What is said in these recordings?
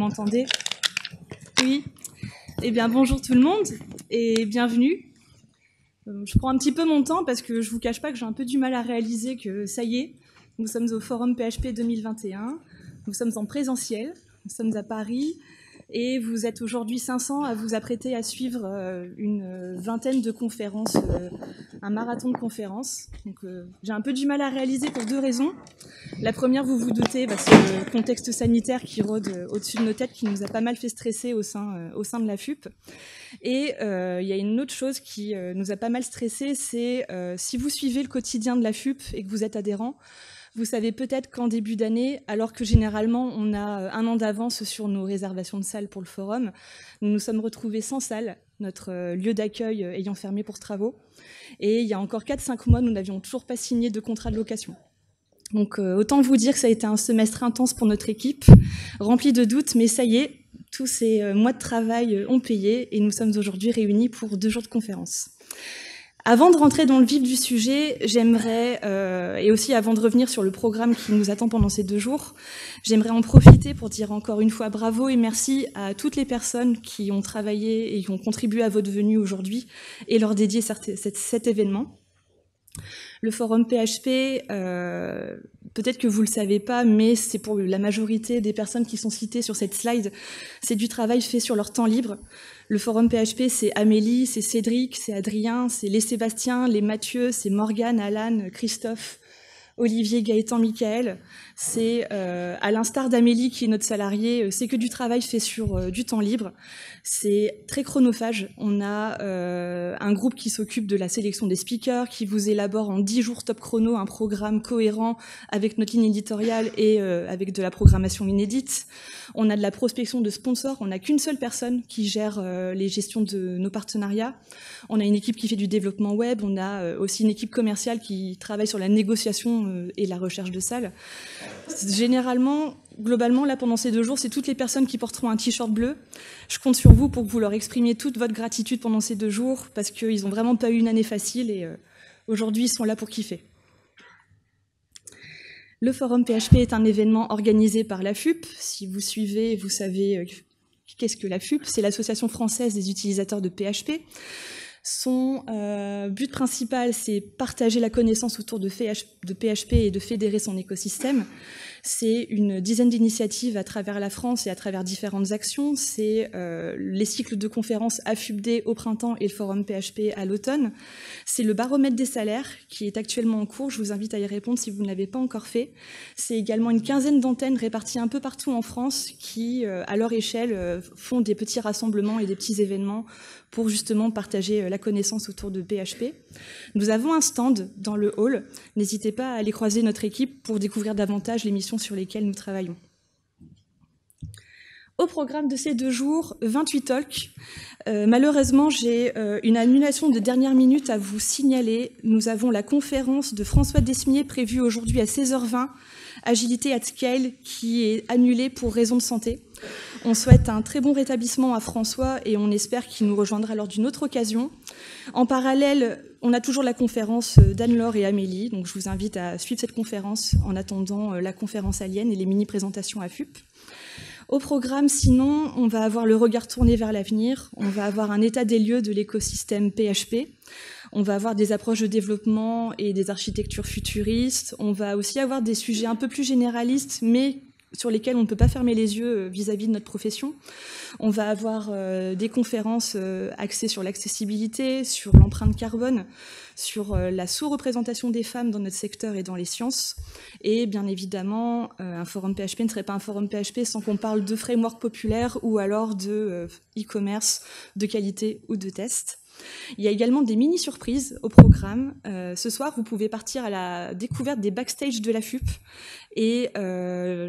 m'entendez? Oui. Eh bien, bonjour tout le monde et bienvenue. Je prends un petit peu mon temps parce que je ne vous cache pas que j'ai un peu du mal à réaliser que ça y est, nous sommes au Forum PHP 2021, nous sommes en présentiel, nous sommes à Paris et vous êtes aujourd'hui 500 à vous apprêter à suivre une vingtaine de conférences, un marathon de conférences. Donc, j'ai un peu du mal à réaliser pour deux raisons. La première, vous vous doutez, c'est le contexte sanitaire qui rôde au-dessus de nos têtes, qui nous a pas mal fait stresser au sein de l'AFUP. Et il y a une autre chose qui nous a pas mal stressé, c'est si vous suivez le quotidien de l'AFUP et que vous êtes adhérent, vous savez peut-être qu'en début d'année, alors que généralement on a un an d'avance sur nos réservations de salles pour le forum, nous nous sommes retrouvés sans salle, notre lieu d'accueil ayant fermé pour travaux. Et il y a encore 4-5 mois, nous n'avions toujours pas signé de contrat de location. Donc autant vous dire que ça a été un semestre intense pour notre équipe, rempli de doutes, mais ça y est, tous ces mois de travail ont payé et nous sommes aujourd'hui réunis pour 2 jours de conférence. Avant de rentrer dans le vif du sujet, j'aimerais, et aussi avant de revenir sur le programme qui nous attend pendant ces 2 jours, j'aimerais en profiter pour dire encore une fois bravo et merci à toutes les personnes qui ont travaillé et qui ont contribué à votre venue aujourd'hui et leur dédier cet événement. Le forum PHP, peut-être que vous ne le savez pas, mais c'est pour la majorité des personnes qui sont citées sur cette slide, c'est du travail fait sur leur temps libre. Le forum PHP, c'est Amélie, c'est Cédric, c'est Adrien, c'est les Sébastien, les Mathieu, c'est Morgane, Alan, Christophe, Olivier, Gaëtan, Michael. C'est à l'instar d'Amélie qui est notre salariée, c'est que du travail fait sur du temps libre. C'est très chronophage. On a un groupe qui s'occupe de la sélection des speakers, qui vous élabore en 10 jours top chrono un programme cohérent avec notre ligne éditoriale et avec de la programmation inédite. On a de la prospection de sponsors. On n'a qu'une seule personne qui gère les gestions de nos partenariats. On a une équipe qui fait du développement web. On a aussi une équipe commerciale qui travaille sur la négociation et la recherche de salles. Généralement, globalement, là pendant ces 2 jours, c'est toutes les personnes qui porteront un t-shirt bleu. Je compte sur vous pour que vous leur exprimiez toute votre gratitude pendant ces 2 jours parce qu'ils n'ont vraiment pas eu une année facile et aujourd'hui, ils sont là pour kiffer. Le Forum PHP est un événement organisé par l'AFUP. Si vous suivez, vous savez qu'est-ce que l'AFUP. C'est l'Association française des utilisateurs de PHP. Son but principal, c'est partager la connaissance autour de PHP et de fédérer son écosystème. C'est une dizaine d'initiatives à travers la France et à travers différentes actions. C'est les cycles de conférences AFUPD au printemps et le forum PHP à l'automne. C'est le baromètre des salaires qui est actuellement en cours. Je vous invite à y répondre si vous ne l'avez pas encore fait. C'est également une quinzaine d'antennes réparties un peu partout en France qui, à leur échelle, font des petits rassemblements et des petits événements pour justement partager la connaissance autour de PHP. Nous avons un stand dans le hall. N'hésitez pas à aller croiser notre équipe pour découvrir davantage les missions sur lesquelles nous travaillons. Au programme de ces 2 jours, 28 talks. Malheureusement, j'ai une annulation de dernière minute à vous signaler. Nous avons la conférence de François Desmier prévue aujourd'hui à 16h20, Agilité at Scale, qui est annulée pour raison de santé. On souhaite un très bon rétablissement à François et on espère qu'il nous rejoindra lors d'une autre occasion. En parallèle, on a toujours la conférence d'Anne-Laure et Amélie, donc je vous invite à suivre cette conférence en attendant la conférence Alien et les mini-présentations AFUP. Au programme, sinon, on va avoir le regard tourné vers l'avenir, on va avoir un état des lieux de l'écosystème PHP, on va avoir des approches de développement et des architectures futuristes, on va aussi avoir des sujets un peu plus généralistes, mais sur lesquels on ne peut pas fermer les yeux vis-à-vis de notre profession. On va avoir des conférences axées sur l'accessibilité, sur l'empreinte carbone, sur la sous-représentation des femmes dans notre secteur et dans les sciences. Et bien évidemment, un forum PHP ne serait pas un forum PHP sans qu'on parle de framework populaire ou alors de e-commerce, de qualité ou de test. Il y a également des mini-surprises au programme. Ce soir, vous pouvez partir à la découverte des backstage de l'AFUP et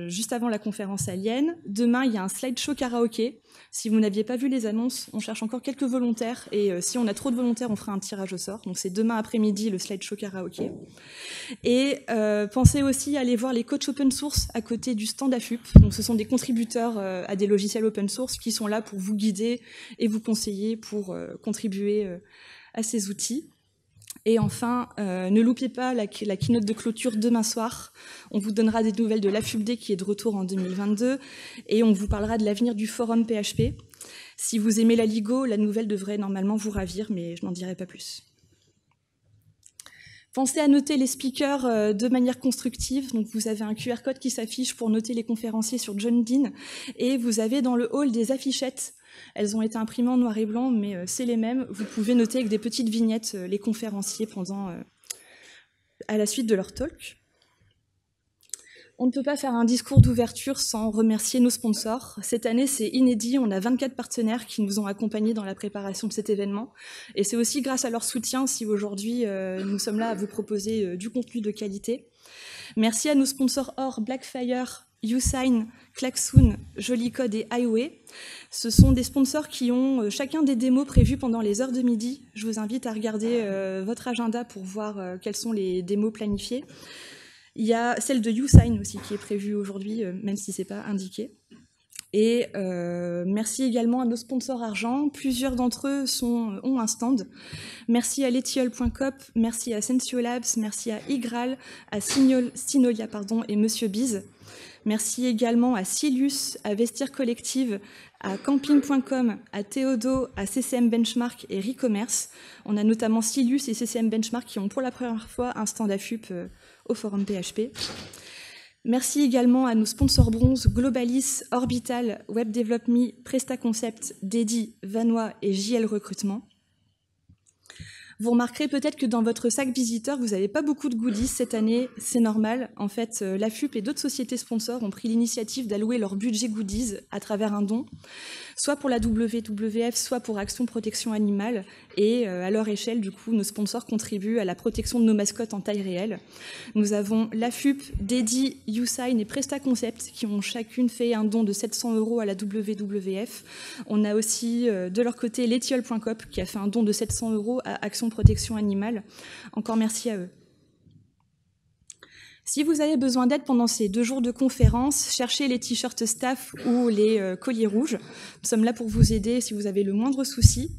juste avant la conférence Alien. Demain, il y a un slideshow karaoké. Si vous n'aviez pas vu les annonces, on cherche encore quelques volontaires et si on a trop de volontaires, on fera un tirage au sort. Donc c'est demain après-midi le slideshow karaoké. Et pensez aussi à aller voir les coachs open source à côté du stand AFUP. Donc ce sont des contributeurs à des logiciels open source qui sont là pour vous guider et vous conseiller pour contribuer à ces outils. Et enfin, ne loupez pas la keynote de clôture demain soir. On vous donnera des nouvelles de l'AFUPD qui est de retour en 2022 et on vous parlera de l'avenir du forum PHP. Si vous aimez la LIGO, la nouvelle devrait normalement vous ravir, mais je n'en dirai pas plus. Pensez à noter les speakers de manière constructive. Donc vous avez un QR code qui s'affiche pour noter les conférenciers sur John Dean et vous avez dans le hall des affichettes. Elles ont été imprimées en noir et blanc, mais c'est les mêmes. Vous pouvez noter avec des petites vignettes les conférenciers à la suite de leur talk. On ne peut pas faire un discours d'ouverture sans remercier nos sponsors. Cette année, c'est inédit, on a 24 partenaires qui nous ont accompagnés dans la préparation de cet événement. Et c'est aussi grâce à leur soutien si aujourd'hui nous sommes là à vous proposer du contenu de qualité. Merci à nos sponsors or, Blackfire, YouSign, Klaxoon, Jolicode et Highway. Ce sont des sponsors qui ont chacun des démos prévues pendant les heures de midi. Je vous invite à regarder votre agenda pour voir quelles sont les démos planifiées. Il y a celle de YouSign aussi qui est prévue aujourd'hui, même si ce n'est pas indiqué. Et merci également à nos sponsors argent. Plusieurs d'entre eux ont un stand. Merci à Letiol.cop, merci à SensioLabs, merci à Igral, à Cignolia et Monsieur Biz. Merci également à Silius, à Vestir Collective, à Camping.com, à Théodo, à CCM Benchmark et Recommerce. On a notamment Silius et CCM Benchmark qui ont pour la première fois un stand AFUP au Forum PHP. Merci également à nos sponsors bronze, Globalis, Orbital, Web Develop Me, Prestaconcept, Dedi, Vanois et JL Recrutement. Vous remarquerez peut-être que dans votre sac visiteur, vous n'avez pas beaucoup de goodies cette année, c'est normal. En fait, l'AFUP et d'autres sociétés sponsors ont pris l'initiative d'allouer leur budget goodies à travers un don, soit pour la WWF, soit pour Action Protection Animale. Et à leur échelle, du coup, nos sponsors contribuent à la protection de nos mascottes en taille réelle. Nous avons l'AFUP, Dedi, YouSign et Prestaconcept qui ont chacune fait un don de 700 € à la WWF. On a aussi, de leur côté, Letiol.cop qui a fait un don de 700 € à Action Protection Animale. Encore merci à eux. Si vous avez besoin d'aide pendant ces 2 jours de conférence, cherchez les t-shirts staff ou les colliers rouges. Nous sommes là pour vous aider si vous avez le moindre souci.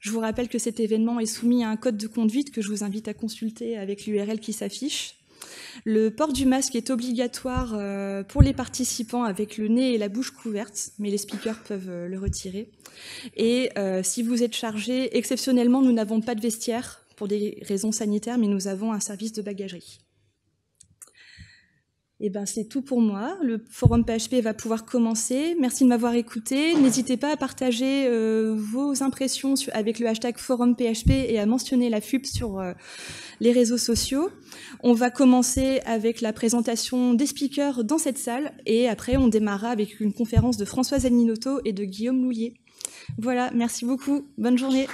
Je vous rappelle que cet événement est soumis à un code de conduite que je vous invite à consulter avec l'URL qui s'affiche. Le port du masque est obligatoire pour les participants avec le nez et la bouche couvertes, mais les speakers peuvent le retirer. Et si vous êtes chargé, exceptionnellement, nous n'avons pas de vestiaire pour des raisons sanitaires, mais nous avons un service de bagagerie. Et ben, c'est tout pour moi. Le forum PHP va pouvoir commencer. Merci de m'avoir écouté. N'hésitez pas à partager vos impressions avec le hashtag forum PHP et à mentionner l'AFUP sur les réseaux sociaux. On va commencer avec la présentation des speakers dans cette salle et après on démarrera avec une conférence de Françoise Anninotto et de Guillaume Louillet. Voilà, merci beaucoup. Bonne journée.